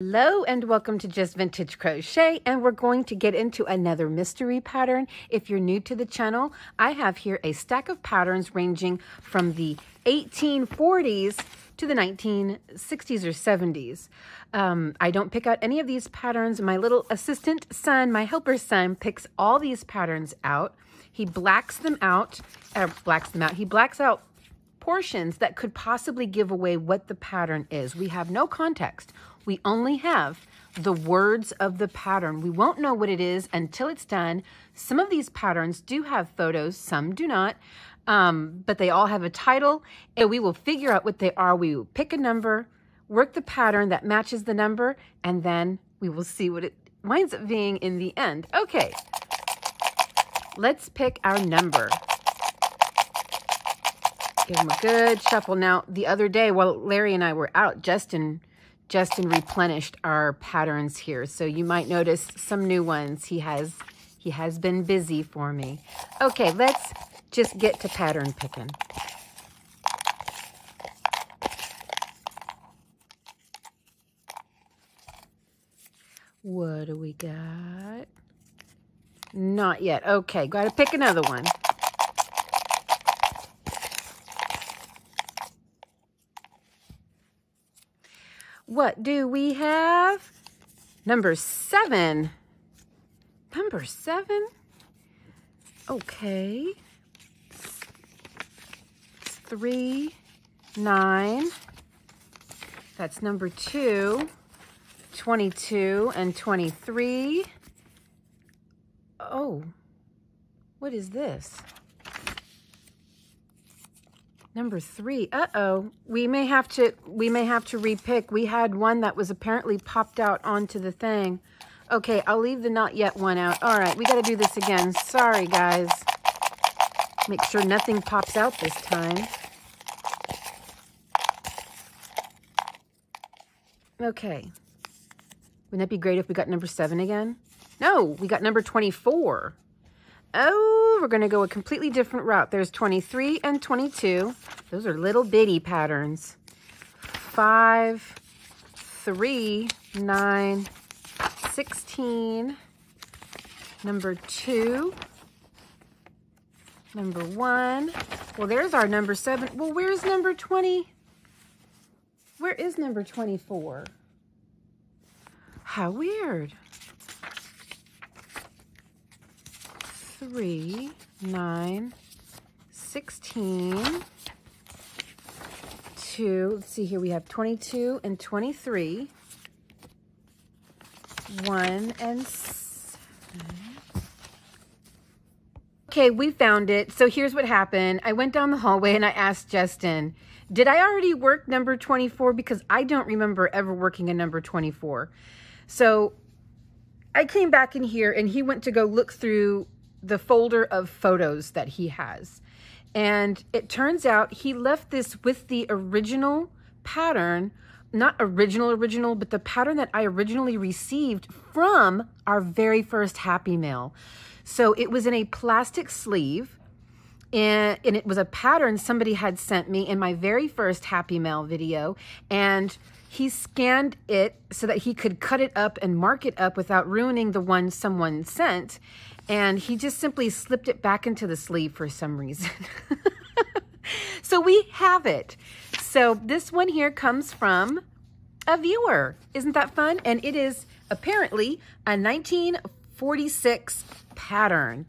Hello and welcome to Just Vintage Crochet, and we're going to get into another mystery pattern. If you're new to the channel, I have here a stack of patterns ranging from the 1840s to the 1960s or 70s. I don't pick out any of these patterns. My little assistant son, my helper son, picks all these patterns out. He blacks out portions that could possibly give away what the pattern is. We have no context. We only have the words of the pattern. We won't know what it is until it's done. Some of these patterns do have photos, some do not, but they all have a title, and we will figure out what they are. We will pick a number, work the pattern that matches the number, and then we will see what it winds up being in the end. Okay, let's pick our number. Give them a good shuffle. Now, the other day while Larry and I were out, Justin replenished our patterns here. So you might notice some new ones. He has been busy for me. Okay, let's just get to pattern picking. What do we got? Not yet. Okay, gotta pick another one. What do we have? Number 7. Number 7? Okay. 3, 9. That's number 2. 22 and 23. Oh, what is this? Number 3. Uh-oh. We may have to repick. We had one that was apparently popped out onto the thing. Okay, I'll leave the not yet one out. All right, we got to do this again. Sorry, guys. Make sure nothing pops out this time. Okay. Wouldn't that be great if we got number 7 again? No, we got number 24. Oh, we're going to go a completely different route. There's 23 and 22. Those are little bitty patterns. 5, 3, 9, 16, number 2, number 1. Well, there's our number 7. Well, where's number 20? Where is number 24? How weird. 3, 9, 16, 2. Let's see here. We have 22 and 23. 1 and 7. Okay, we found it. So here's what happened. I went down the hallway and I asked Justin, did I already work number 24? Because I don't remember ever working a number 24. So I came back in here and he went to go look through the folder of photos that he has. And it turns out he left this with the original pattern, not original, but the pattern that I originally received from our very first Happy Mail. So it was in a plastic sleeve, and it was a pattern somebody had sent me in my very first Happy Mail video. And he scanned it so that he could cut it up and mark it up without ruining the one someone sent. And he just simply slipped it back into the sleeve for some reason. So we have it. So this one here comes from a viewer. Isn't that fun? And it is apparently a 1946 pattern.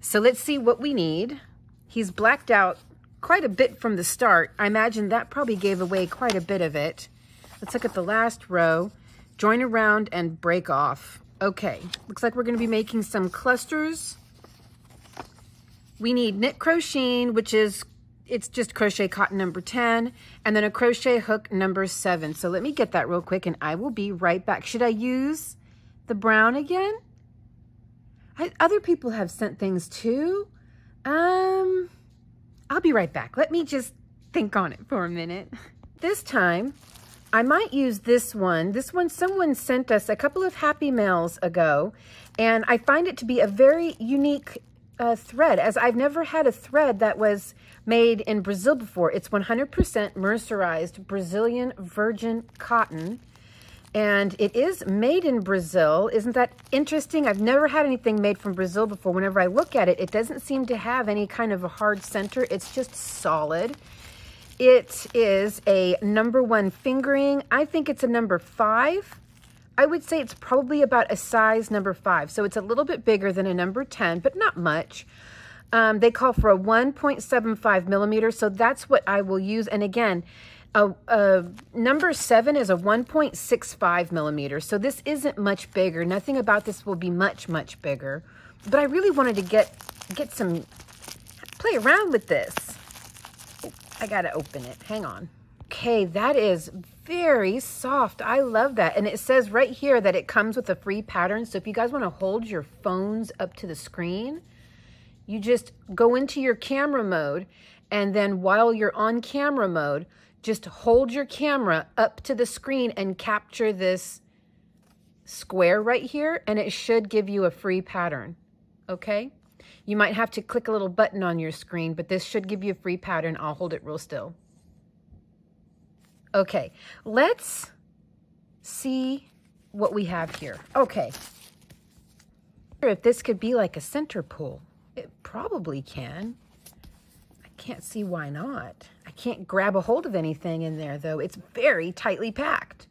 So let's see what we need. He's blacked out quite a bit from the start. I imagine that probably gave away quite a bit of it. Let's look at the last row. Join around and break off. Okay, looks like we're going to be making some clusters. We need knit crocheting, which is, it's just crochet cotton number 10, and then a crochet hook number 7. So let me get that real quick and I will be right back. Should I use the brown again? Other people have sent things too. I'll be right back. Let me just think on it for a minute. This time, I might use this one. This one someone sent us a couple of Happy Mails ago, and I find it to be a very unique thread, as I've never had a thread that was made in Brazil before. It's 100% mercerized Brazilian virgin cotton, and it is made in Brazil. Isn't that interesting? I've never had anything made from Brazil before. Whenever I look at it, it doesn't seem to have any kind of a hard center. It's just solid. It is a number 1 fingering. I think it's a number 5. I would say it's probably about a size number 5. So it's a little bit bigger than a number 10, but not much. They call for a 1.75 millimeter. So that's what I will use. And again, a number 7 is a 1.65 millimeter. So this isn't much bigger. Nothing about this will be much, much bigger. But I really wanted to get some, play around with this. I gotta open it, hang on. Okay, that is very soft. I love that. And it says right here that it comes with a free pattern. So if you guys wanna hold your phones up to the screen, you just go into your camera mode, and then while you're on camera mode, just hold your camera up to the screen and capture this square right here, and it should give you a free pattern, okay? You might have to click a little button on your screen, but this should give you a free pattern. I'll hold it real still. Okay, let's see what we have here. Okay. If this could be like a center pull, it probably can. I can't see why not. I can't grab a hold of anything in there though. It's very tightly packed.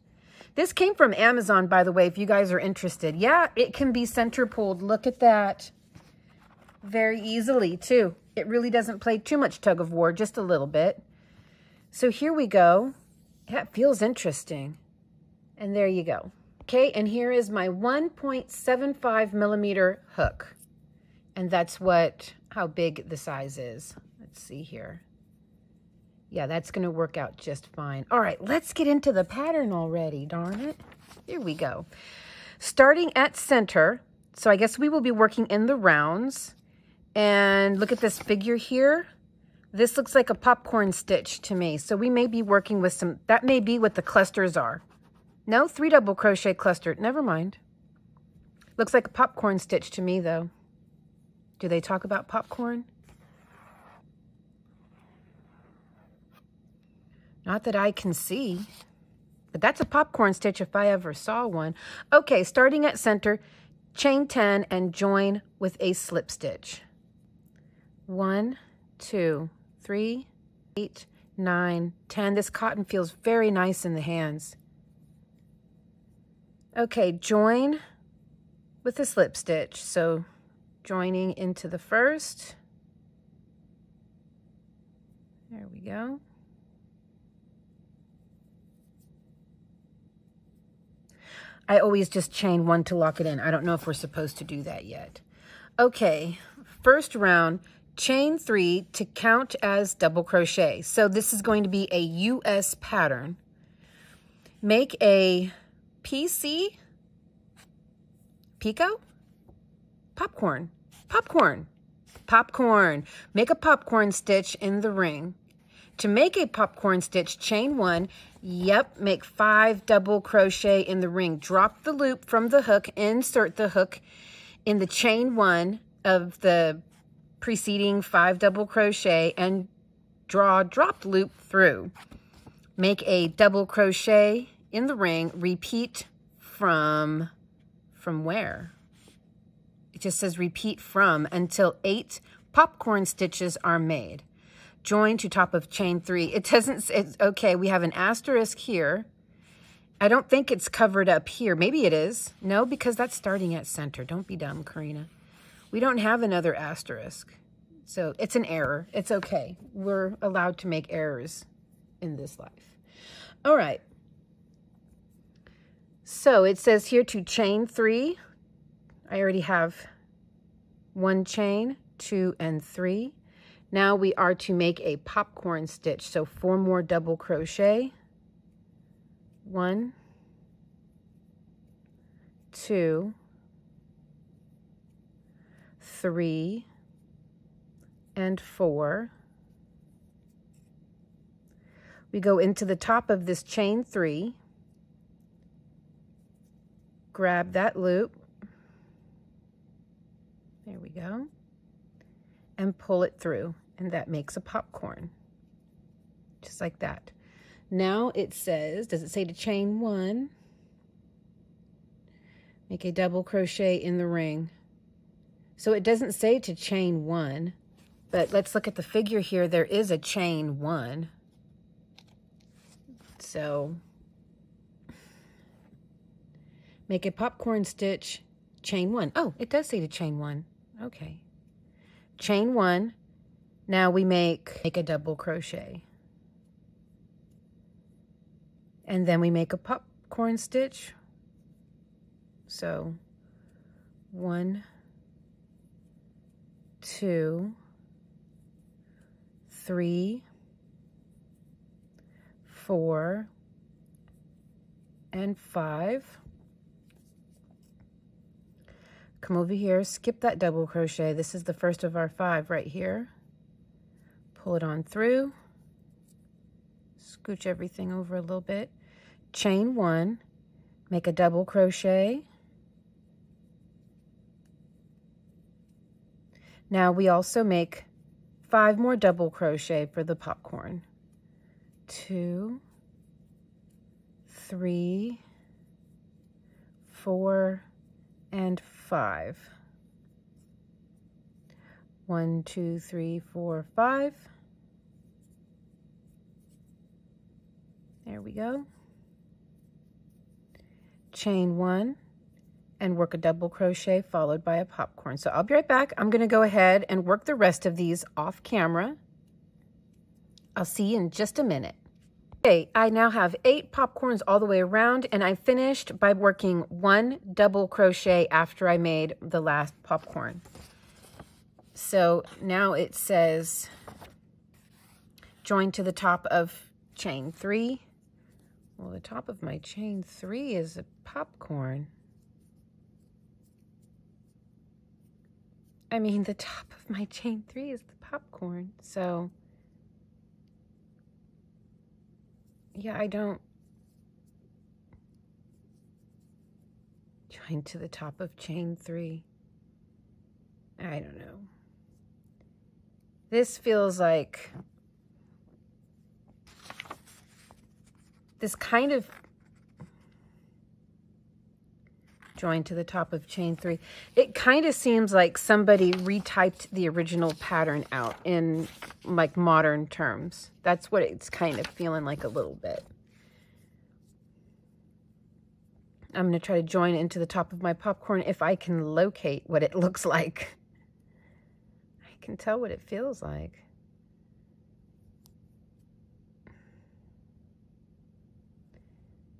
This came from Amazon, by the way, if you guys are interested. Yeah, it can be center pulled. Look at that. Very easily too. It really doesn't play too much tug of war, just a little bit. So here we go. That feels interesting. And there you go. Okay, and here is my 1.75 millimeter hook. And that's how big the size is. Let's see here. Yeah, that's gonna work out just fine. All right, let's get into the pattern already, darn it. Here we go. Starting at center, so I guess we will be working in the rounds. And look at this figure here. This looks like a popcorn stitch to me. So we may be working with some, that may be what the clusters are. No, 3 double crochet cluster, never mind. Looks like a popcorn stitch to me though. Do they talk about popcorn? Not that I can see, but that's a popcorn stitch if I ever saw one. Okay, starting at center, chain 10 and join with a slip stitch. 1, 2, 3, 8, 9, 10. This cotton feels very nice in the hands. Okay, join with a slip stitch. So joining into the first. There we go. I always just chain 1 to lock it in. I don't know if we're supposed to do that yet. Okay, first round, chain 3 to count as double crochet. So this is going to be a US pattern. Make a PC, Pico, popcorn. Make a popcorn stitch in the ring. To make a popcorn stitch, chain 1, yep, make 5 double crochet in the ring. Drop the loop from the hook, insert the hook in the chain 1 of the preceding 5 double crochet and draw dropped loop through. Make a double crochet in the ring, repeat from where? It just says repeat from until 8 popcorn stitches are made. Join to top of chain 3. It doesn't, it's okay, we have an asterisk here. I don't think it's covered up here. Maybe it is. No, because that's starting at center. Don't be dumb, Corinna. We don't have another asterisk. So it's an error. It's okay. We're allowed to make errors in this life. All right. So it says here to chain 3. I already have 1 chain, 2 and 3. Now we are to make a popcorn stitch. So 4 more double crochet. 1, 2, 3, and 4. We go into the top of this chain 3. Grab that loop. There we go. And pull it through, and that makes a popcorn, just like that. Now it says, does it say to chain 1? make a double crochet in the ring. So it doesn't say to chain one, but let's look at the figure here. There is a chain one. So make a popcorn stitch, chain one. Oh, it does say to chain one. Okay. Chain one. Now we make a double crochet. And then we make a popcorn stitch. So 1, 2, 3, 4, and 5. Come over here, skip that double crochet. This is the first of our 5 right here. Pull it on through, scooch everything over a little bit. Chain one, make a double crochet. Now we also make 5 more double crochet for the popcorn. 2, 3, 4, and 5. 1, 2, 3, 4, 5. There we go. Chain one and work a double crochet followed by a popcorn. So I'll be right back. I'm going to go ahead and work the rest of these off camera. I'll see you in just a minute. Okay, I now have 8 popcorns all the way around, and I finished by working 1 double crochet after I made the last popcorn. So now it says join to the top of chain 3. Well, the top of my chain 3 is a popcorn. I mean, the top of my chain 3 is the popcorn. So yeah, I don't join to the top of chain 3. I don't know. This feels like this kind of join to the top of chain 3. It kind of seems like somebody retyped the original pattern out in like modern terms. That's what it's kind of feeling like a little bit. I'm going to try to join into the top of my popcorn if I can locate what it looks like. I can tell what it feels like.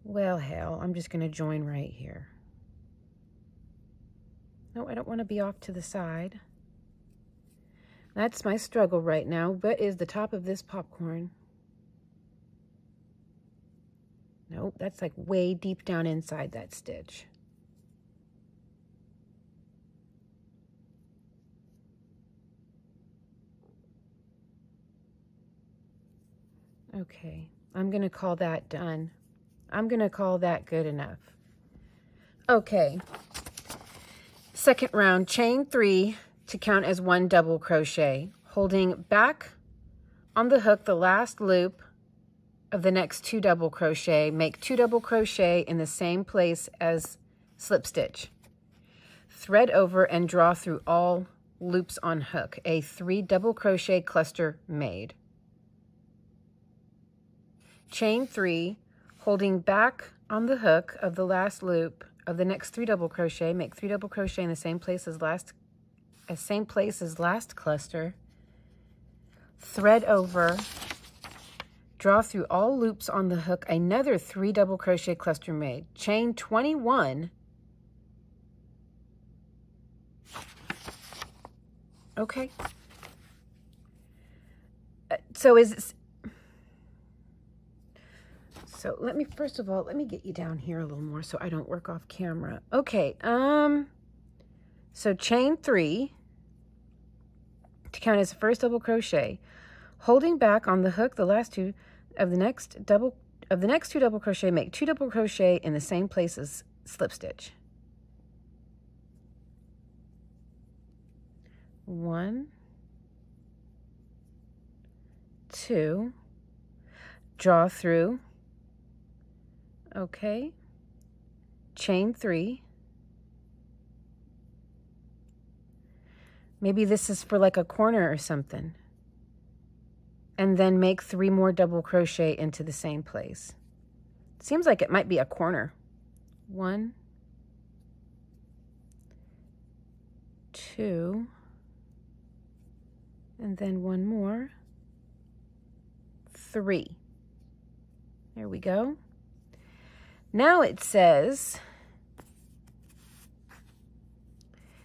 Well, hell, I'm just going to join right here. No, I don't want to be off to the side. That's my struggle right now. What is the top of this popcorn? Nope, that's like way deep down inside that stitch. Okay, I'm going to call that done. I'm going to call that good enough. Okay. Second round, chain 3 to count as 1 double crochet, holding back on the hook the last loop of the next 2 double crochet. Make 2 double crochet in the same place as slip stitch. Thread over and draw through all loops on hook. A 3 double crochet cluster made. Chain 3, holding back on the hook of the last loop of the next 3 double crochet, make 3 double crochet in the same place as last cluster. Thread over, draw through all loops on the hook, another 3 double crochet cluster made. Chain 21. Okay. So let me, first of all, let me get you down here a little more so I don't work off camera. Okay, so chain 3 to count as the first double crochet, holding back on the hook the last 2 of the next two double crochet, make 2 double crochet in the same place as slip stitch. 1, 2, draw through. Okay, chain 3, Maybe this is for like a corner or something. And then make 3 more double crochet into the same place. It seems like it might be a corner. 1, 2, and then 1 more, 3. There we go. Now it says,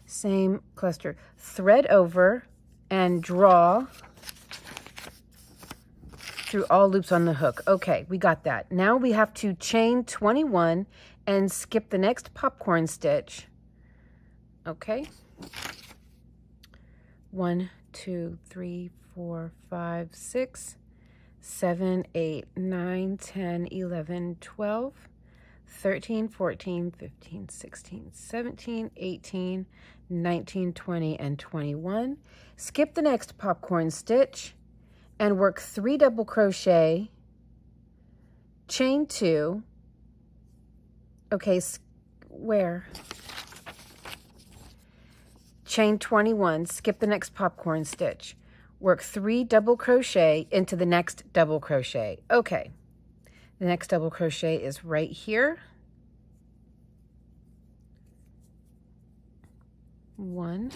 same cluster, thread over and draw through all loops on the hook. Okay, we got that. Now we have to chain 21 and skip the next popcorn stitch. Okay. 1, 2, 3, 4, 5, 6, 7, 8, 9, 10, 11, 12, 13, 14, 15, 16, 17, 18, 19, 20, and 21. Skip the next popcorn stitch and work 3 double crochet, chain 2. Okay, where? Chain 21, skip the next popcorn stitch. Work 3 double crochet into the next double crochet. Okay, the next double crochet is right here. 1.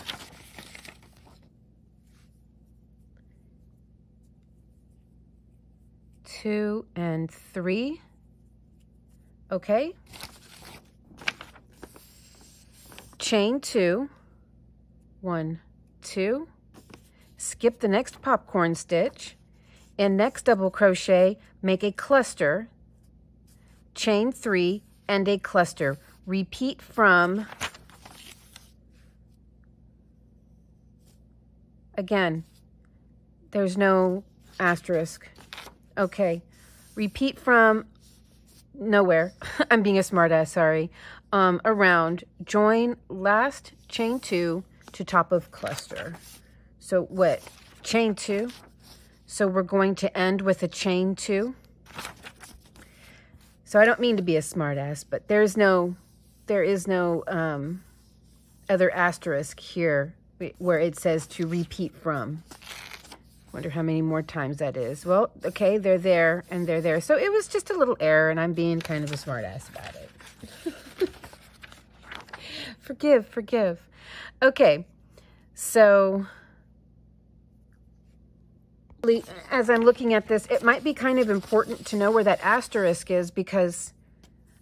Two and 3. Okay. Chain 2. 1, 2. Skip the next popcorn stitch and next double crochet, make a cluster, chain 3 and a cluster. Repeat from, again, there's no asterisk. Okay, repeat from nowhere. I'm being a smartass, sorry. Around, join last chain 2 to top of cluster. So what, chain 2? So we're going to end with a chain 2. So I don't mean to be a smartass, but there is no other asterisk here where it says to repeat from. Wonder how many more times that is. Well, okay, they're there and they're there. So it was just a little error and I'm being kind of a smartass about it. Forgive. Okay, so as I'm looking at this, it might be kind of important to know where that asterisk is because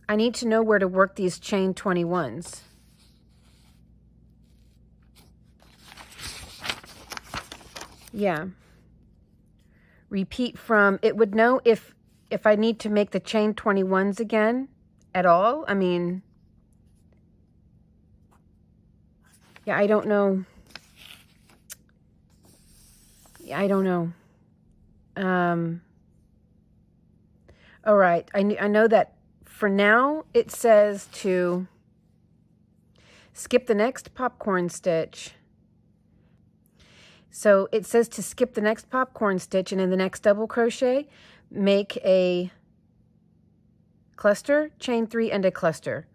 I need to know where to work these chain 21s. Yeah. Repeat from, it would know if I need to make the chain 21s again at all. I mean, yeah, I don't know. Yeah, I don't know. All right, I know that for now it says to skip the next popcorn stitch. So it says to skip the next popcorn stitch and in the next double crochet, make a cluster, chain 3 and a cluster.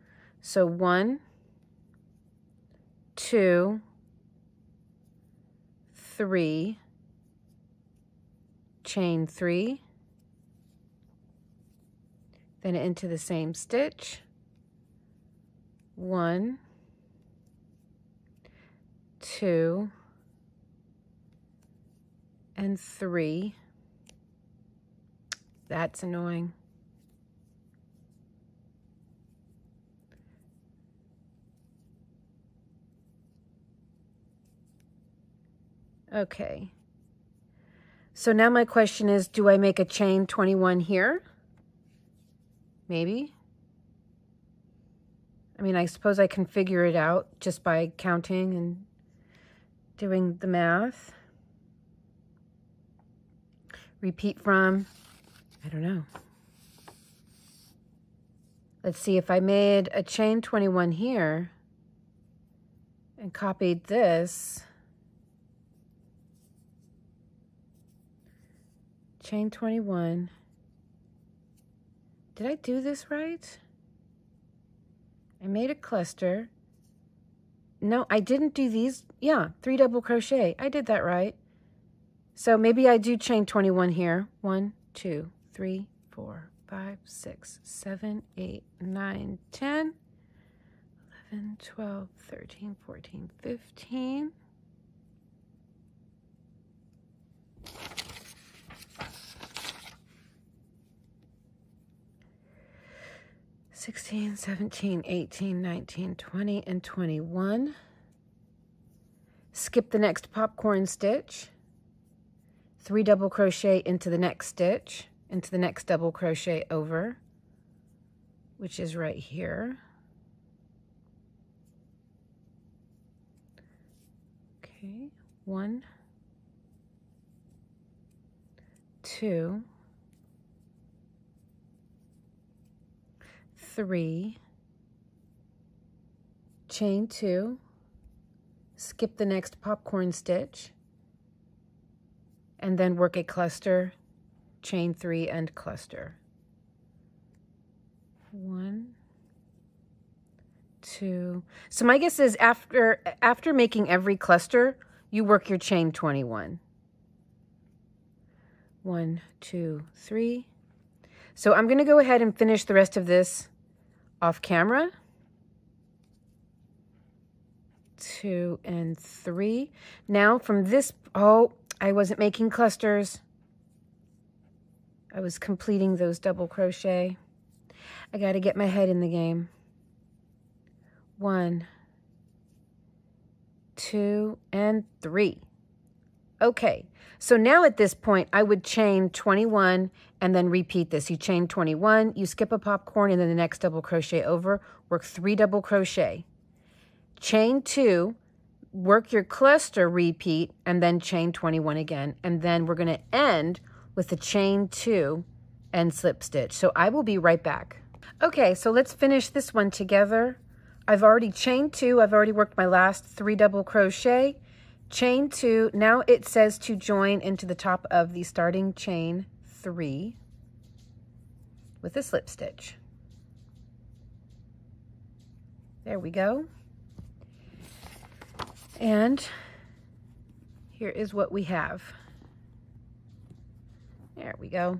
So 1, 2, 3, chain 3, then into the same stitch, 1, 2, and 3. That's annoying. Okay. So now my question is, do I make a chain 21 here? Maybe. I mean, I suppose I can figure it out just by counting and doing the math. Repeat from, I don't know. Let's see, if I made a chain 21 here and copied this, chain 21, did I do this right? I made a cluster, No, I didn't do these. Yeah, 3 double crochet. I did that right. So maybe I do chain 21 here. 1, 2, 3, 4, 5, 6, 7, 8, 9, 10, 11, 12, 13, 14, 15. Sixteen, 17, 18, 19, 20, and 21. Skip the next popcorn stitch. 3 double crochet into the next stitch, into the next double crochet over, which is right here. Okay, 1, 2, 3, chain 2, skip the next popcorn stitch, and then work a cluster, chain 3 and cluster. 1, 2. So my guess is after making every cluster, you work your chain 21. 1, 2, 3. So I'm going to go ahead and finish the rest of this off camera. 2 and 3. Now from this, oh, I wasn't making clusters. I was completing those double crochet. I got to get my head in the game. 1, 2, and 3. Okay, so now at this point, I would chain 21 and then repeat this. You chain 21, you skip a popcorn, and then the next double crochet over, work 3 double crochet. Chain 2, work your cluster repeat, and then chain 21 again. And then we're gonna end with a chain 2 and slip stitch. So I will be right back. Okay, so let's finish this one together. I've already chained 2, I've already worked my last 3 double crochet. Chain 2, now it says to join into the top of the starting chain 3 with a slip stitch. There we go. And here is what we have. There we go.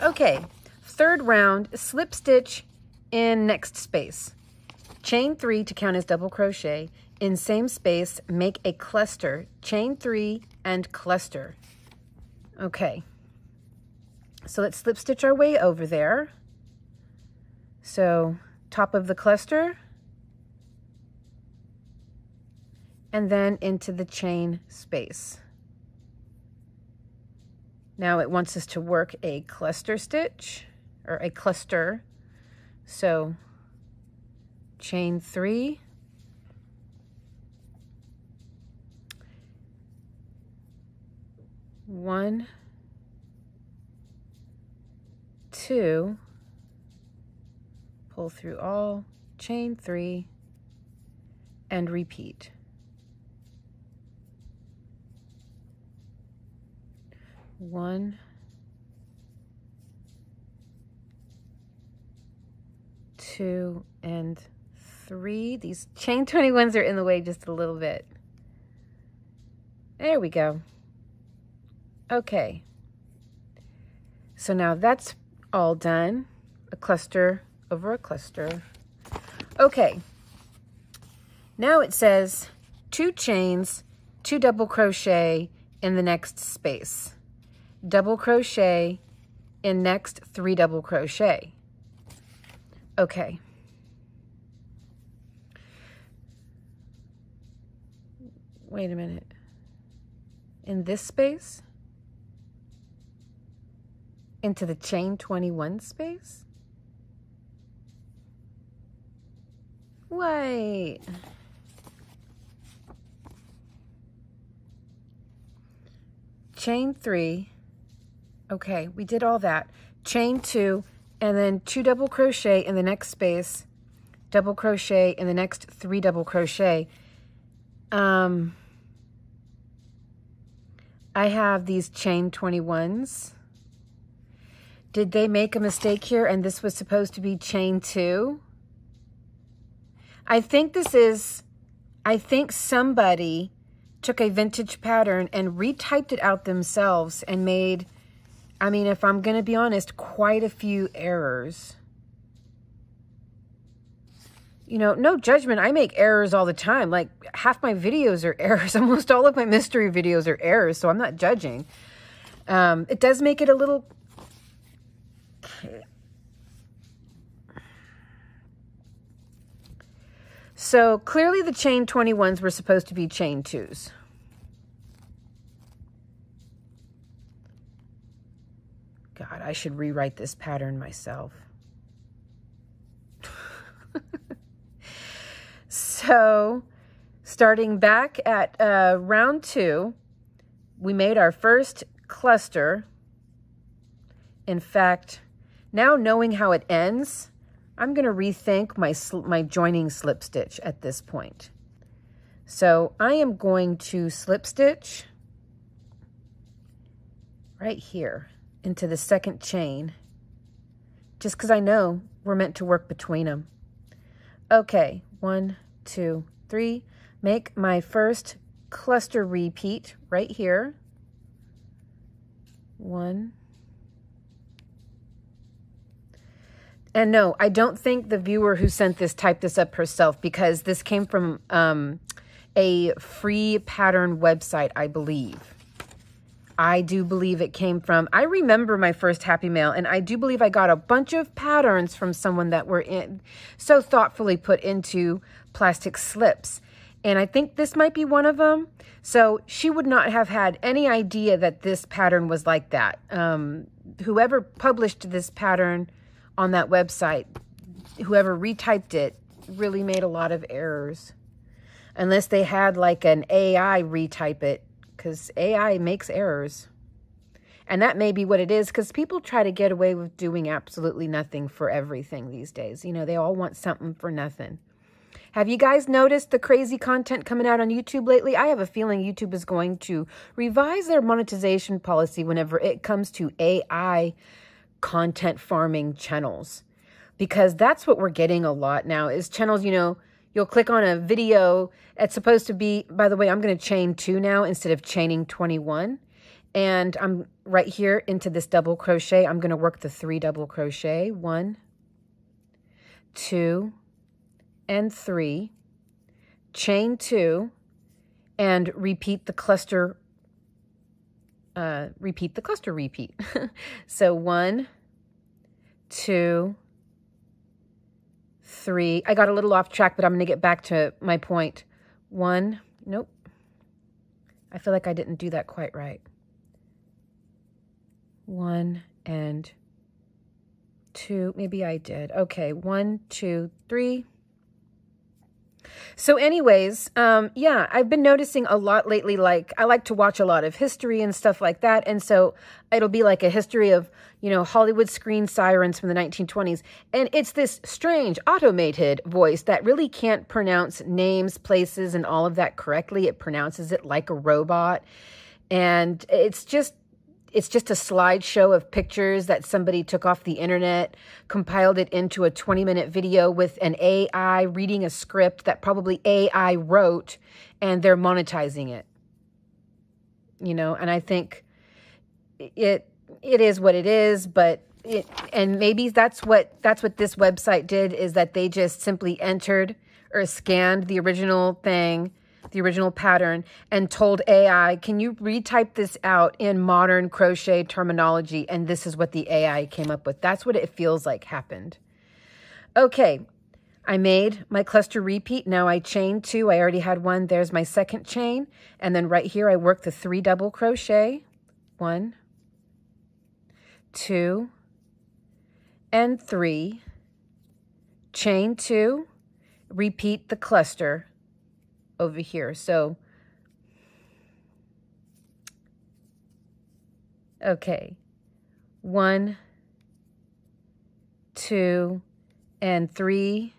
Okay, 3rd round, slip stitch in next space. Chain 3 to count as double crochet. In same space, make a cluster, chain 3 and cluster. Okay, so let's slip stitch our way over there. So top of the cluster, and then into the chain space. Now it wants us to work a cluster stitch, or a cluster. So chain 3, one, two, pull through all, chain 3, and repeat. One, two, and 3. These chain 21s are in the way just a little bit. There we go. Okay, so now that's all done. A cluster over a cluster. Okay, now it says 2 chains, 2 double crochet in the next space. Double crochet in next 3 double crochet. Okay. 1 minute. In this space? Into the chain 21 space? Wait. Chain 3. Okay, we did all that. Chain 2, and then 2 double crochet in the next space. Double crochet in the next 3 double crochet. I have these chain 21s. Did they make a mistake here and this was supposed to be chain 2? I think somebody took a vintage pattern and retyped it out themselves and made, I mean, if I'm going to be honest, quite a few errors. You know, no judgment. I make errors all the time. Like half my videos are errors. Almost all of my mystery videos are errors, so I'm not judging. It does make it a little... So clearly the chain 21s were supposed to be chain 2s. God, I should rewrite this pattern myself. So starting back at round 2, we made our first cluster. In fact, now knowing how it ends, I'm going to rethink my joining slip stitch at this point. So I am going to slip stitch right here into the second chain, just because I know we're meant to work between them. Okay, 1, 2, 3, make my first cluster repeat right here. 1. And no, I don't think the viewer who sent this typed this up herself, because this came from a free pattern website, I believe. I do believe it came from, I remember my first Happy Mail, and I do believe I got a bunch of patterns from someone that were so thoughtfully put into plastic slips. And I think this might be one of them. So she would not have had any idea that this pattern was like that. Whoever published this pattern on that website, whoever retyped it, really made a lot of errors. Unless they had like an AI retype it, because AI makes errors. And that may be what it is, because people try to get away with doing absolutely nothing for everything these days. You know, they all want something for nothing. Have you guys noticed the crazy content coming out on YouTube lately? I have a feeling YouTube is going to revise their monetization policy whenever it comes to AI content farming channels, because that's what we're getting a lot now is channels, you know, you'll click on a video that's supposed to be, by the way, I'm going to chain 2 now instead of chaining 21. And I'm right here into this double crochet. I'm going to work the 3 double crochet. 1, 2, and 3. Chain 2 and repeat the cluster repeat. So 1, 2, 3. I got a little off track, but I'm going to get back to my point. 1, nope. I feel like I didn't do that quite right. 1 and 2. Maybe I did. Okay, 1, 2, 3. So anyways, yeah, I've been noticing a lot lately, like I like to watch a lot of history and stuff like that. And so it'll be like a history of, you know, Hollywood screen sirens from the 1920s. And it's this strange automated voice that really can't pronounce names, places, and all of that correctly. It pronounces it like a robot. And it's just a slideshow of pictures that somebody took off the internet, compiled it into a 20-minute video with an AI reading a script that probably AI wrote, and they're monetizing it. You know, and I think it is what it is, but and maybe that's what this website did, is that they just simply entered or scanned the original thing, the original pattern, and told AI, can you retype this out in modern crochet terminology? And this is what the AI came up with. That's what it feels like happened. Okay, I made my cluster repeat. Now I chain 2. I already had 1. There's my second chain. And then right here, I work the 3 double crochet. 1, 2, and 3. Chain 2, repeat the cluster over here. So, okay, 1, 2, and 3.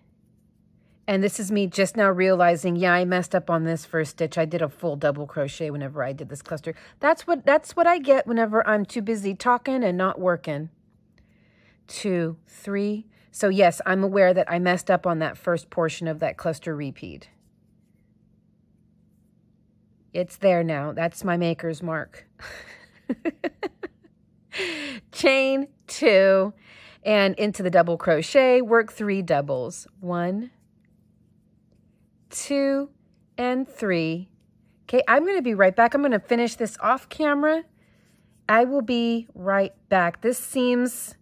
And this is me just now realizing, yeah, I messed up on this first stitch. I did a full double crochet whenever I did this cluster. That's what I get whenever I'm too busy talking and not working. 2, 3, So yes, I'm aware that I messed up on that first portion of that cluster repeat. It's there now. That's my maker's mark. Chain 2 and into the double crochet, work 3 doubles. 1, 2, and 3. Okay, I'm going to be right back. I'm going to finish this off camera. I will be right back. This seems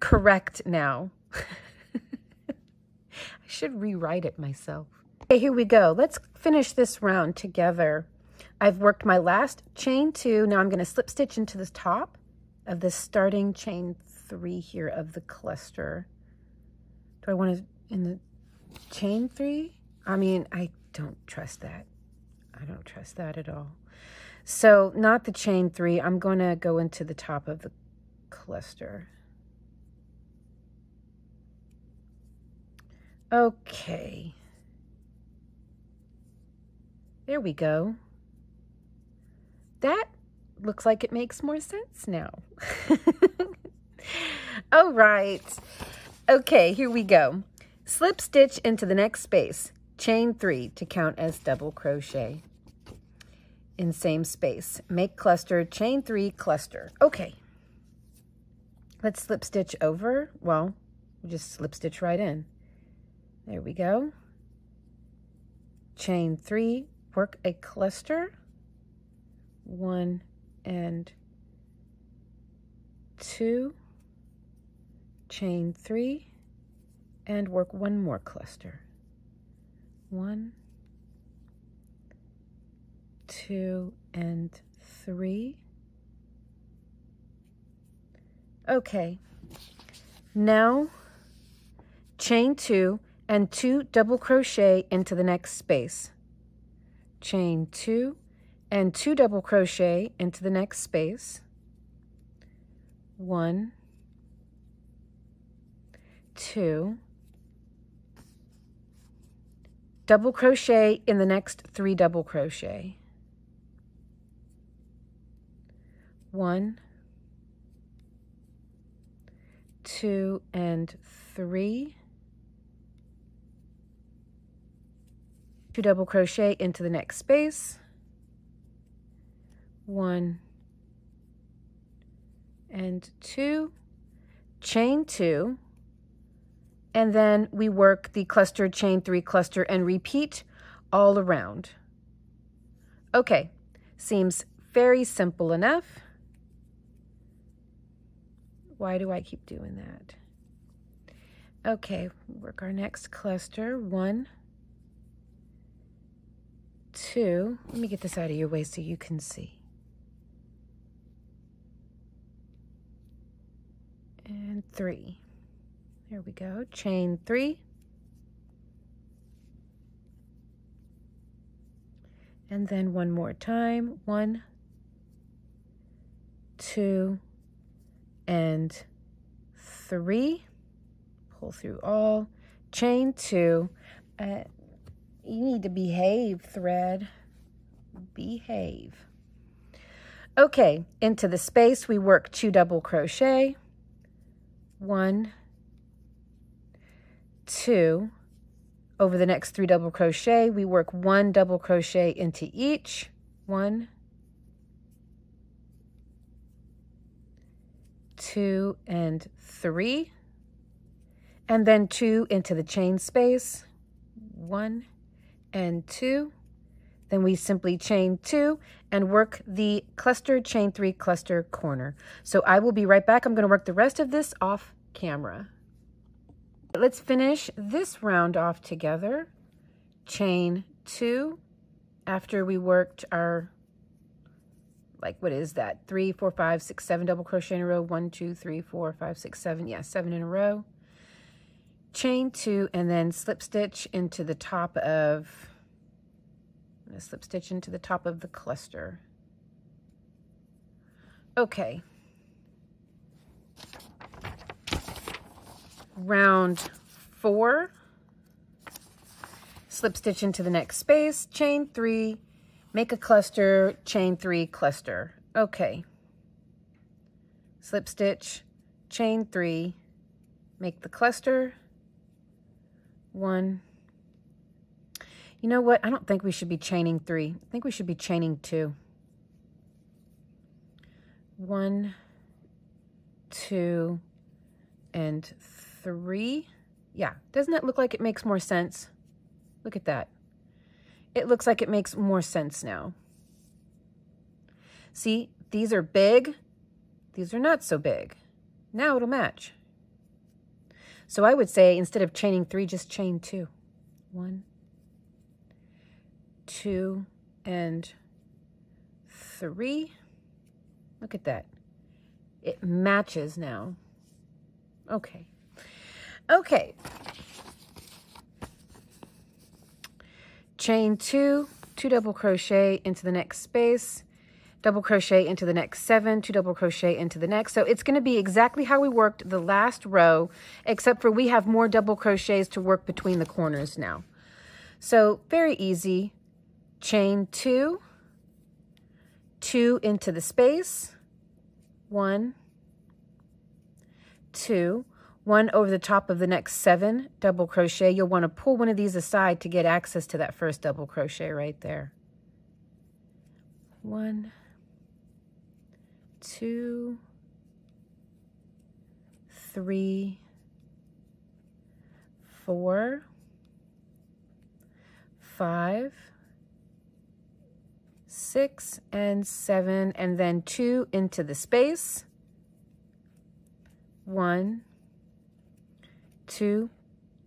correct now. I should rewrite it myself. Okay, here we go. Let's finish this round together. I've worked my last chain 2. Now I'm going to slip stitch into the top of the starting chain 3 here of the cluster. Do I want to in the chain 3? I mean, I don't trust that. I don't trust that at all. So not the chain 3. I'm going to go into the top of the cluster. Okay. There we go. That looks like it makes more sense now. All right. Okay, here we go. Slip stitch into the next space. Chain 3 to count as double crochet in same space. Make cluster, chain 3 cluster. Okay. Let's slip stitch over. Well, we'll just slip stitch right in. There we go. Chain 3, work a cluster, 1 and 2, chain 3, and work 1 more cluster, 1, 2, and 3. Okay, now chain 2 and 2 double crochet into the next space. Chain 2 and 2 double crochet into the next space. 1, 2, double crochet in the next 3 double crochet. 1, 2, and 3. 2 double crochet into the next space, 1 and 2, chain 2, and then we work the cluster, chain 3 cluster, and repeat all around. Okay, seems very simple enough. Why do I keep doing that? Okay, work our next cluster, 1, 2, let me get this out of your way so you can see. And 3. There we go. Chain 3. And then 1 more time. 1, 2, and 3. Pull through all. Chain 2. You need to behave, thread. Behave. Okay, into the space we work 2 double crochet. 1, 2. Over the next 3 double crochet, we work 1 double crochet into each. 1, 2, and 3. And then 2 into the chain space. 1, and 2, then we simply chain 2 and work the cluster, chain 3 cluster corner. So I will be right back. I'm going to work the rest of this off camera. Let's finish this round off together. Chain 2 after we worked our, like, what is that? 3, 4, 5, 6, 7 double crochet in a row. 1, 2, 3, 4, 5, 6, 7. Yeah, 7 in a row. Chain 2 and then slip stitch into the top of, I'm going to slip stitch into the top of the cluster. Okay. Round 4. Slip stitch into the next space, chain 3, make a cluster, chain 3 cluster. Okay. Slip stitch, chain 3, make the cluster. One. You know what? I don't think we should be chaining three. I think we should be chaining two. One, two, and three. Yeah, doesn't that look like it makes more sense? Look at that. It looks like it makes more sense now. See, these are big. These are not so big. Now it'll match. So I would say instead of chaining three, just chain two. One, two, and three. Look at that. It matches now. Okay. Okay. Chain two, two double crochet into the next space, double crochet into the next seven, two double crochet into the next. So it's going to be exactly how we worked the last row, except for we have more double crochets to work between the corners now. So very easy. Chain two, two into the space, one, two, one over the top of the next seven, double crochet. You'll want to pull one of these aside to get access to that first double crochet right there. One, two, three, four, five, six, and seven, and then two into the space. One, two,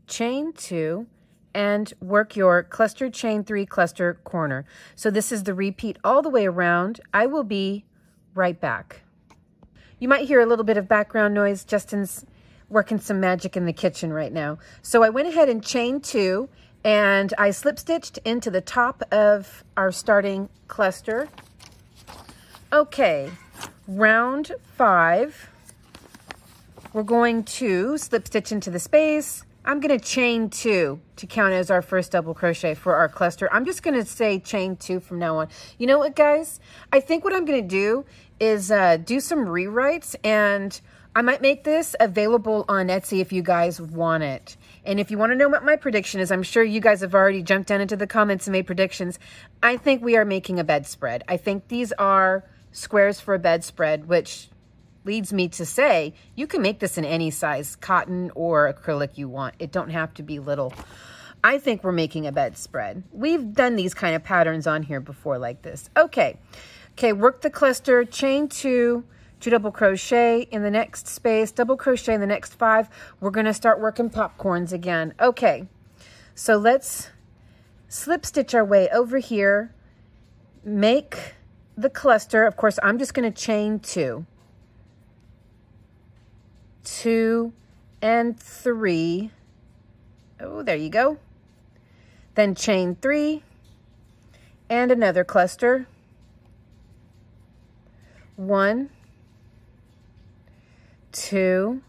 chain two, and work your cluster, chain three, cluster, corner. So this is the repeat all the way around. I will be right back. You might hear a little bit of background noise. Justin's working some magic in the kitchen right now. So I went ahead and chain two, and I slip stitched into the top of our starting cluster. Okay, round five. We're going to slip stitch into the space. I'm going to chain two to count as our first double crochet for our cluster. I'm just going to say chain two from now on. You know what, guys? I think what I'm going to do is do some rewrites, and I might make this available on Etsy if you guys want it. And if you want to know what my prediction is, I'm sure you guys have already jumped down into the comments and made predictions. I think we are making a bedspread. I think these are squares for a bedspread, which leads me to say you can make this in any size cotton or acrylic you want. It don't have to be little. I think we're making a bedspread. We've done these kind of patterns on here before like this. Okay. Okay, work the cluster, chain two, two double crochet in the next space, double crochet in the next five. We're going to start working popcorns again. Okay. So let's slip stitch our way over here. Make the cluster. Of course, I'm just going to chain two. Two and three. Oh, there you go. Then chain three and another cluster. One, two,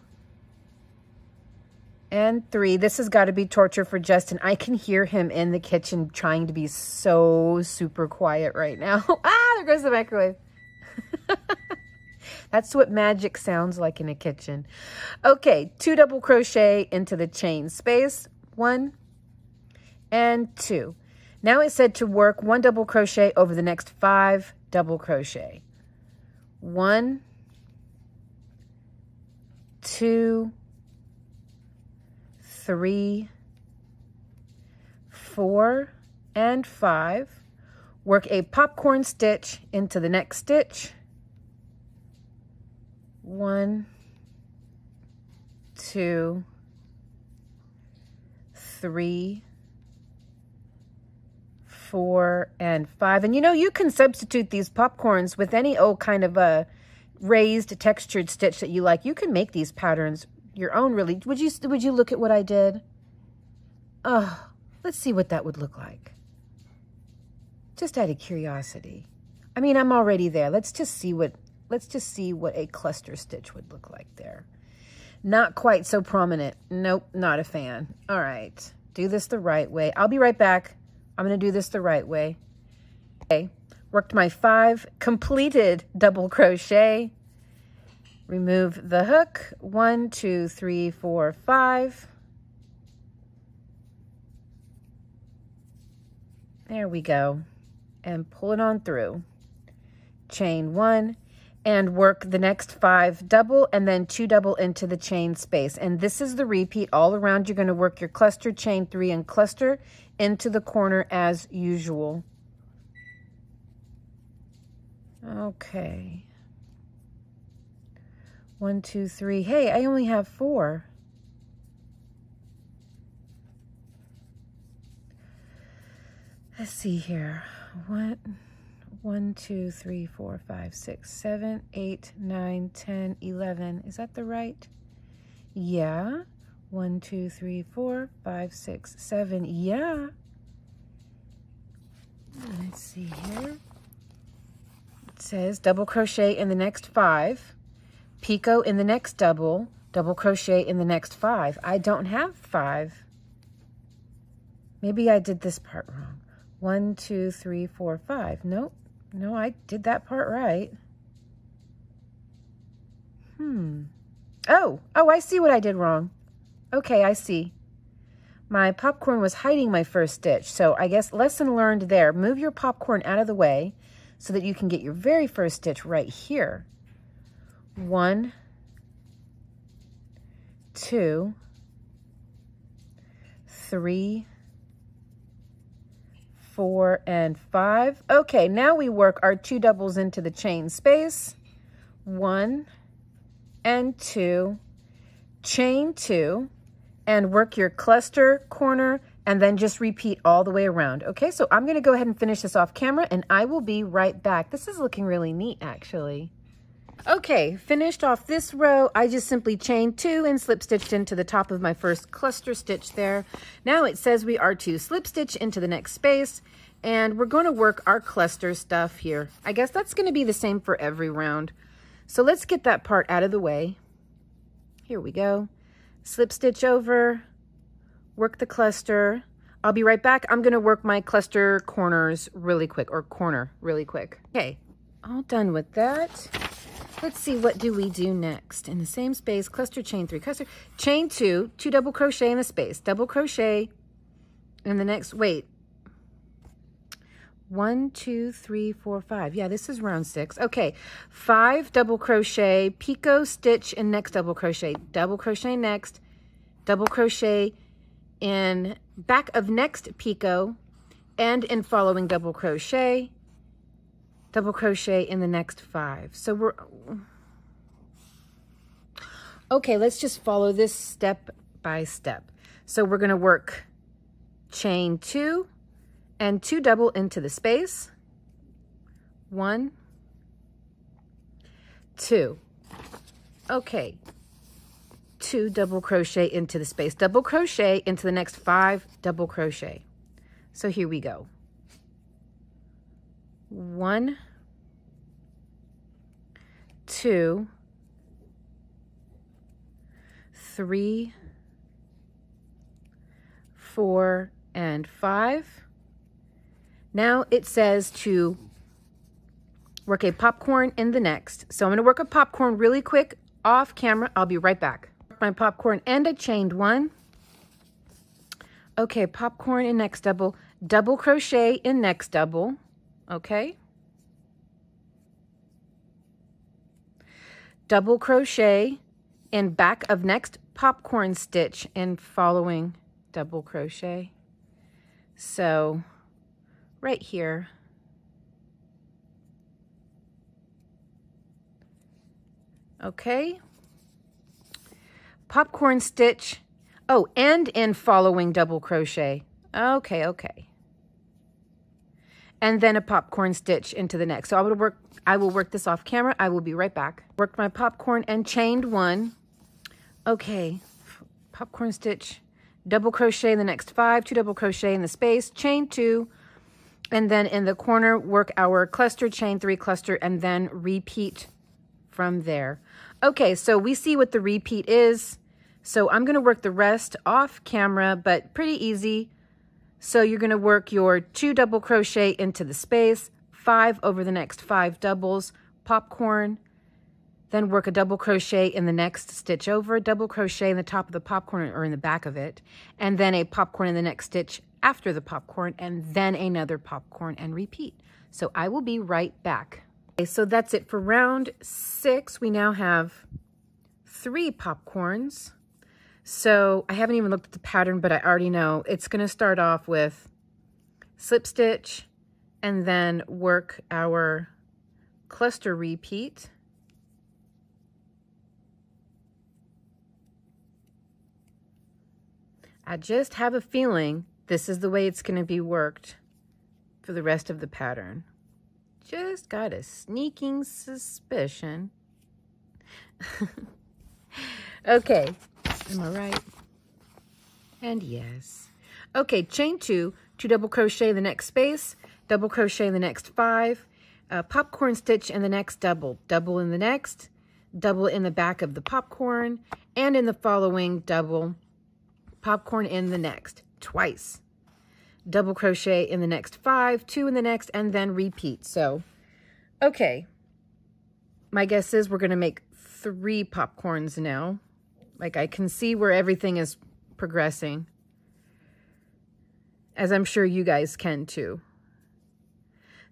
and three. This has got to be torture for Justin. I can hear him in the kitchen trying to be so super quiet right now. Ah, there goes the microwave. That's what magic sounds like in a kitchen. Okay, two double crochet into the chain space. One and two. Now it said to work one double crochet over the next five double crochet. One, two, three, four, and five. Work a popcorn stitch into the next stitch. One, two, three, four, and five. And you know, you can substitute these popcorns with any old kind of a raised textured stitch that you like. You can make these patterns your own, really. Would you look at what I did? Oh, let's see what that would look like. Just out of curiosity. I mean, I'm already there. Let's just see what a cluster stitch would look like there. Not quite so prominent. Nope, not a fan. All right, do this the right way. I'll be right back. I'm gonna do this the right way. Okay, worked my five, completed double crochet, remove the hook, 1, 2, 3, 4, 5. There we go, and pull it on through. Chain 1 and work the next 5 double and then 2 double into the chain space. And this is the repeat all around. You're going to work your cluster, chain 3 and cluster into the corner as usual. Okay. 1, 2, 3. Hey, I only have 4. Let's see here. 1, 2, 3, 4, 5, 6, 7, 8, 9, 10, 11. Is that the right? Yeah. 1, 2, 3, 4, 5, 6, 7. Yeah. Let's see here. It says double crochet in the next 5, picot in the next double, double crochet in the next 5. I don't have 5. Maybe I did this part wrong. 1, 2, 3, 4, 5. Nope. No, I did that part right. Oh, I see what I did wrong. Okay, I see. My popcorn was hiding my first stitch, so I guess lesson learned there. Move your popcorn out of the way so that you can get your very first stitch right here. 1, 2, 3, 4 and 5. Okay, now we work our 2 doubles into the chain space. 1 and 2, chain 2, and work your cluster, corner, and then just repeat all the way around. Okay, so I'm gonna go ahead and finish this off camera and I will be right back. This is looking really neat actually. Okay, finished off this row. I just simply chained 2 and slip stitched into the top of my first cluster stitch there. Now it says we are to slip stitch into the next space and we're going to work our cluster stuff here. I guess that's going to be the same for every round. So let's get that part out of the way. Here we go. Slip stitch over, work the cluster. I'll be right back. I'm going to work my cluster corners really quick, or corner really quick. Okay, all done with that. Let's see, what do we do next? In the same space, cluster, chain 3, cluster, chain 2, 2 double crochet in a space, double crochet in the next, wait. 1, 2, 3, 4, 5. Yeah, this is round 6. Okay, 5 double crochet, picot stitch in next double crochet next, double crochet in back of next picot, and in following double crochet in the next 5. So we're, okay, let's just follow this step by step. So we're gonna work chain 2 and 2 double into the space. 1, 2. Okay, 2 double crochet into the space, double crochet into the next 5 double crochet. So here we go. 1, 2, 3, 4 and 5. Now it says to work a popcorn in the next. So I'm going to work a popcorn really quick off camera. I'll be right back. My popcorn and a chained 1. Okay, popcorn in next double, double crochet in next double. Okay, double crochet in back of next popcorn stitch and following double crochet. So right here, okay, popcorn stitch, oh, and in following double crochet. Okay, okay. And then a popcorn stitch into the next. So I will work this off camera. I will be right back. Worked my popcorn and chained 1. Okay, popcorn stitch, double crochet in the next 5, 2 double crochet in the space, chain 2, and then in the corner, work our cluster, chain 3, cluster, and then repeat from there. Okay, so we see what the repeat is. So I'm gonna work the rest off camera, but pretty easy. So you're going to work your 2 double crochet into the space, 5 over the next 5 doubles, popcorn, Then work a double crochet in the next stitch over, double crochet in the top of the popcorn or in the back of it, and then a popcorn in the next stitch after the popcorn, and then another popcorn, and repeat. So I will be right back. Okay, so that's it for round 6. We now have 3 popcorns. So I haven't even looked at the pattern, but I already know it's going to start off with slip stitch and then work our cluster repeat. I just have a feeling this is the way it's going to be worked for the rest of the pattern. Just got a sneaking suspicion. Okay, am I right? And yes. Okay, chain 2 double crochet in the next space, double crochet in the next 5, popcorn stitch in the next double, double in the next, double in the back of the popcorn, and in the following double, popcorn in the next twice, double crochet in the next 5, 2 in the next, and then repeat. So, okay, my guess is we're going to make 3 popcorns now. Like, I can see where everything is progressing, as I'm sure you guys can too.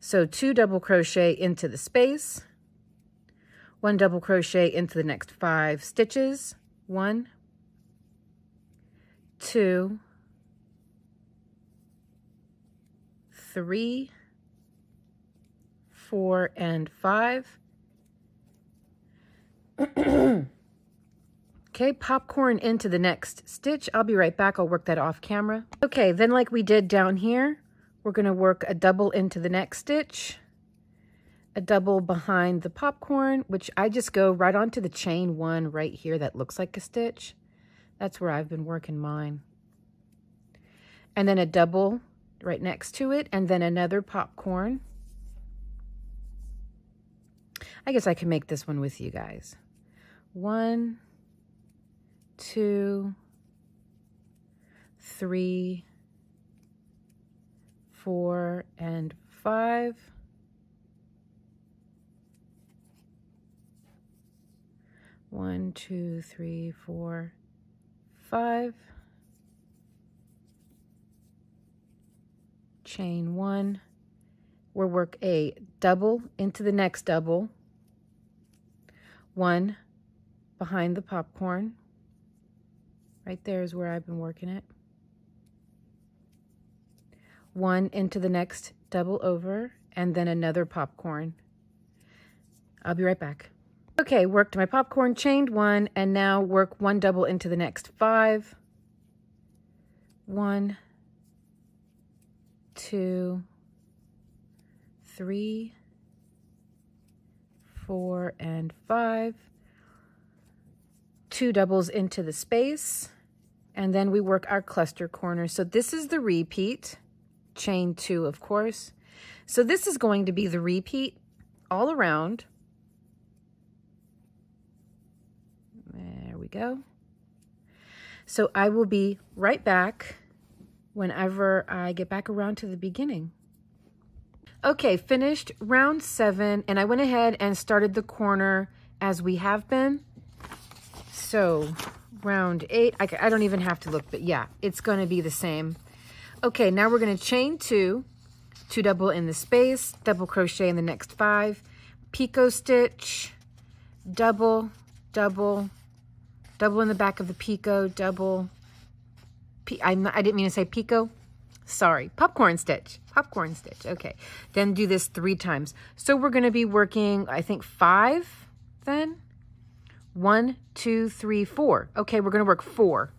So 2 double crochet into the space, 1 double crochet into the next 5 stitches, 1, 2, 3, 4, and 5. Okay, popcorn into the next stitch. I'll be right back. I'll work that off camera. Okay, then like we did down here, we're going to work a double into the next stitch, a double behind the popcorn, which I just go right onto the chain 1 right here that looks like a stitch. That's where I've been working mine. And then a double right next to it, and then another popcorn. I guess I can make this one with you guys. 1, 2, 3, 4, and 5. One, two, three, four, 5, chain 1, we'll work a double into the next double, 1 behind the popcorn, right there is where I've been working it, 1 into the next double over, and then another popcorn. I'll be right back. Okay, worked my popcorn, chained 1, and now work 1 double into the next 5. 1, 2, 3, 4, and 5. 2 doubles into the space, and then we work our cluster corner. So this is the repeat, chain 2, of course. So this is going to be the repeat all around. Go. So I will be right back whenever I get back around to the beginning. Okay, finished round 7, and I went ahead and started the corner as we have been. So round 8, I don't even have to look, but yeah, it's going to be the same. Okay, now we're going to chain 2 double in the space, double crochet in the next 5, picot stitch, double, double, double in the back of the picot, double, I didn't mean to say picot, sorry, popcorn stitch, okay. Then do this 3 times. So we're gonna be working, I think 5 then, 1, 2, 3, 4. Okay, we're gonna work 4.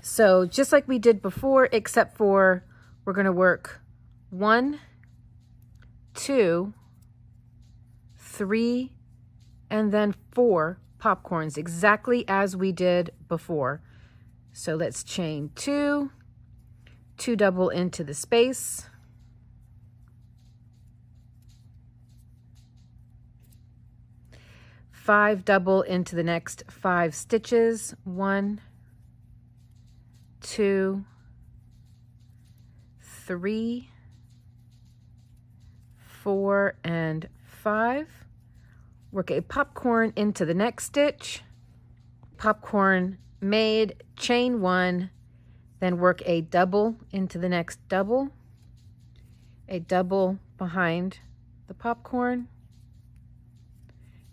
So just like we did before, except for we're gonna work 1, 2, 3, and then 4 popcorns, exactly as we did before. So let's chain 2 double into the space, 5 double into the next 5 stitches, 1, 2, 3, 4, and 5. work a popcorn into the next stitch, popcorn made, chain one, then work a double into the next double, a double behind the popcorn,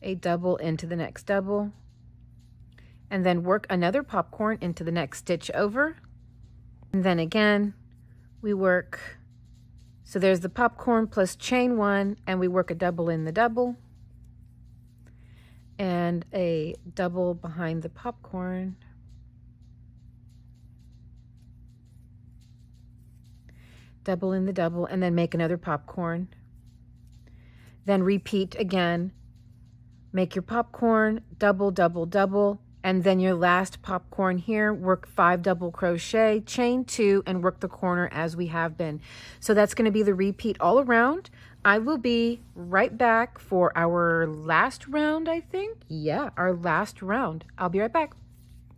a double into the next double, and then work another popcorn into the next stitch over. And then again, we work, so there's the popcorn plus chain one, and we work a double in the double, and a double behind the popcorn, double in the double, and then make another popcorn. Then repeat again, make your popcorn, double, double, double, and then your last popcorn here, work 5 double crochet, chain 2, and work the corner as we have been. So that's going to be the repeat all around. I will be right back for our last round, I think. Yeah, our last round. I'll be right back.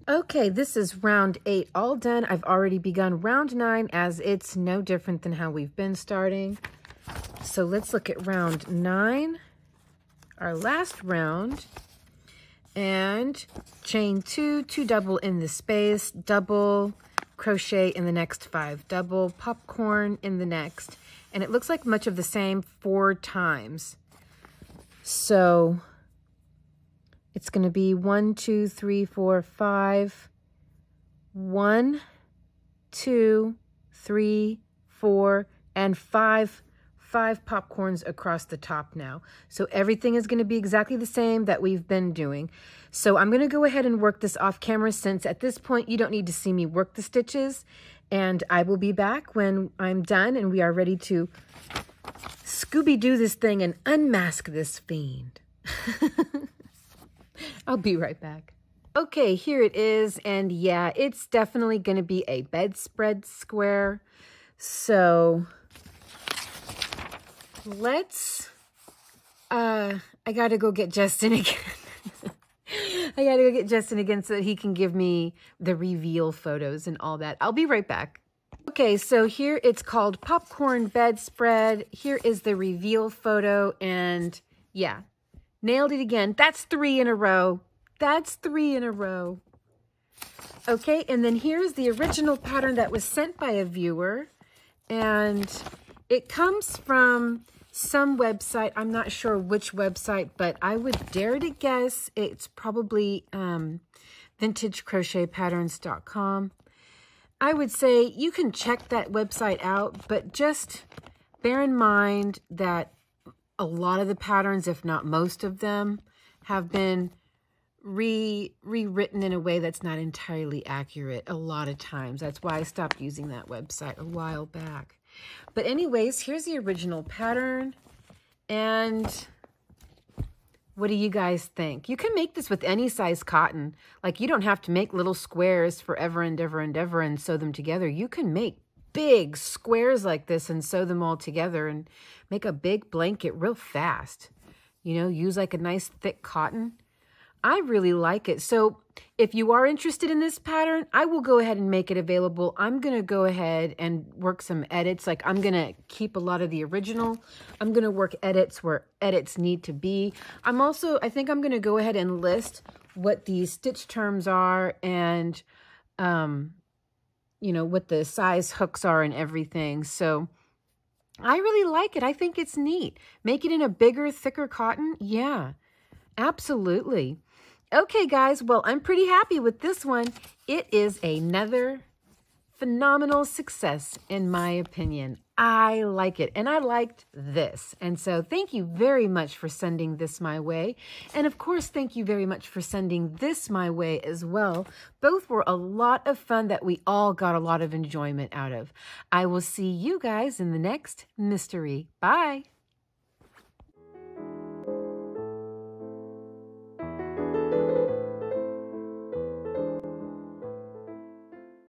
Okay, this is round 8 all done. I've already begun round 9, as it's no different than how we've been starting. So let's look at round 9, our last round. And chain 2, 2 double in the space, double crochet in the next 5, double popcorn in the next, and it looks like much of the same 4 times. So it's going to be 1, 2, 3, 4, 5, 1, 2, 3, 4, and 5 popcorns across the top now. So everything is going to be exactly the same that we've been doing. So I'm going to go ahead and work this off camera, since at this point you don't need to see me work the stitches, and I will be back when I'm done and we are ready to Scooby-Doo this thing and unmask this fiend. I'll be right back. Okay, here it is, and yeah, it's definitely going to be a bedspread square. So let's, I gotta go get Justin again. I gotta go get Justin again so that he can give me the reveal photos and all that. I'll be right back. Okay, so here it's called Popcorn Bedspread. Here is the reveal photo, and yeah, nailed it again. That's 3 in a row. That's 3 in a row. Okay, and then here's the original pattern that was sent by a viewer, and it comes from some website. I'm not sure which website, but I would dare to guess it's probably VintageCrochetPatterns.com. I would say you can check that website out, but just bear in mind that a lot of the patterns, if not most of them, have been rewritten in a way that's not entirely accurate a lot of times. That's why I stopped using that website a while back. But anyways, here's the original pattern, and what do you guys think? You can make this with any size cotton. Like, you don't have to make little squares forever and ever and ever and sew them together. You can make big squares like this and sew them all together and make a big blanket real fast. You know, use like a nice thick cotton. I really like it. So if you are interested in this pattern, I will go ahead and make it available. I'm going to go ahead and work some edits. Like, I'm going to keep a lot of the original. I'm going to work edits where edits need to be. I'm also, I think I'm going to go ahead and list what the stitch terms are and, you know, what the size hooks are and everything. So I really like it. I think it's neat. Make it in a bigger, thicker cotton. Yeah, absolutely. Okay, guys, well, I'm pretty happy with this one. It is another phenomenal success, in my opinion. I like it, and I liked this. And so thank you very much for sending this my way. And of course, thank you very much for sending this my way as well. Both were a lot of fun that we all got a lot of enjoyment out of. I will see you guys in the next mystery. Bye.